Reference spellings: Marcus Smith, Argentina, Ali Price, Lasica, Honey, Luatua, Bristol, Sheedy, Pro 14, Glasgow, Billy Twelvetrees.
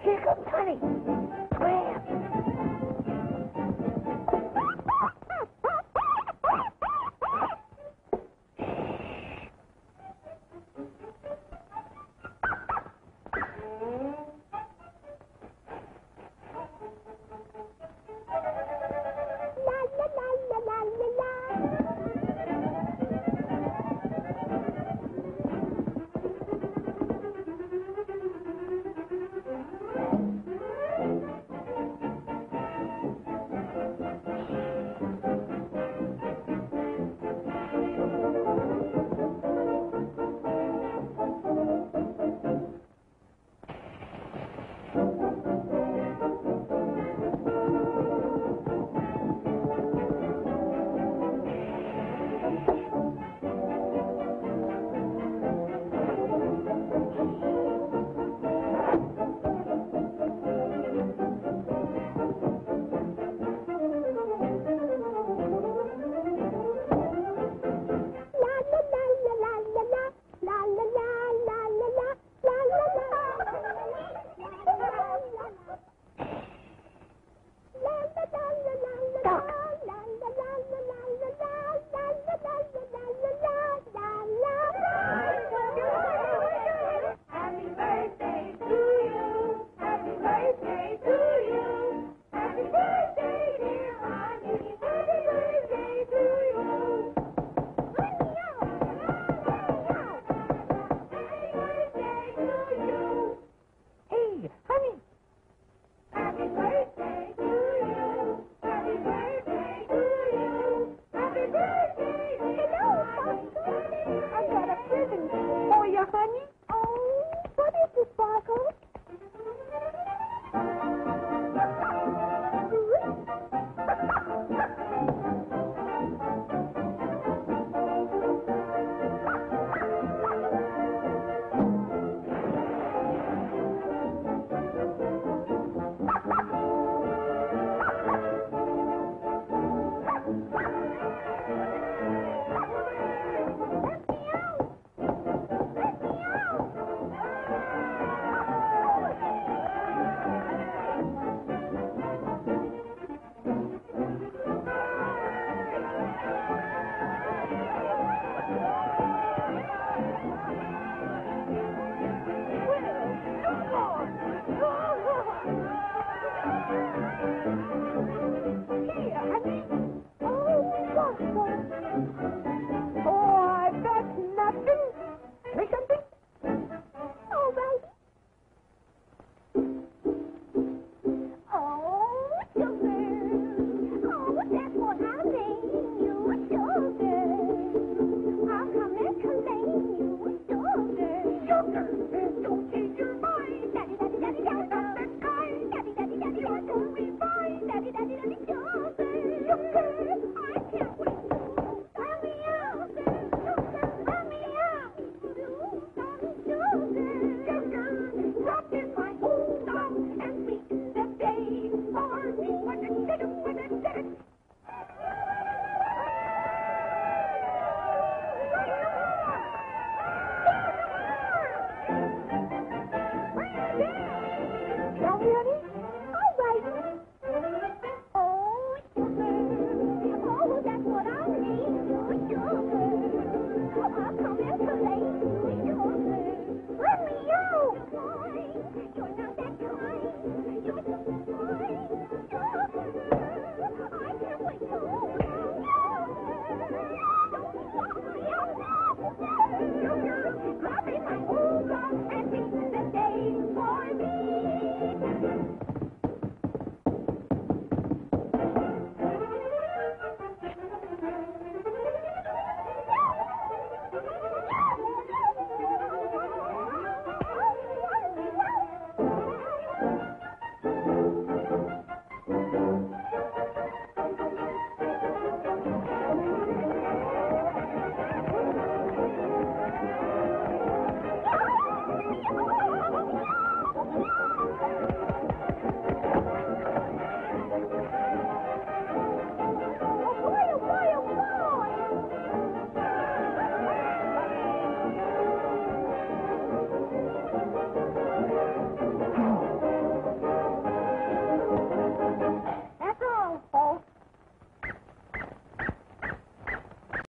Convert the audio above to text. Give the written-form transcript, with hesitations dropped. Here comes Honey.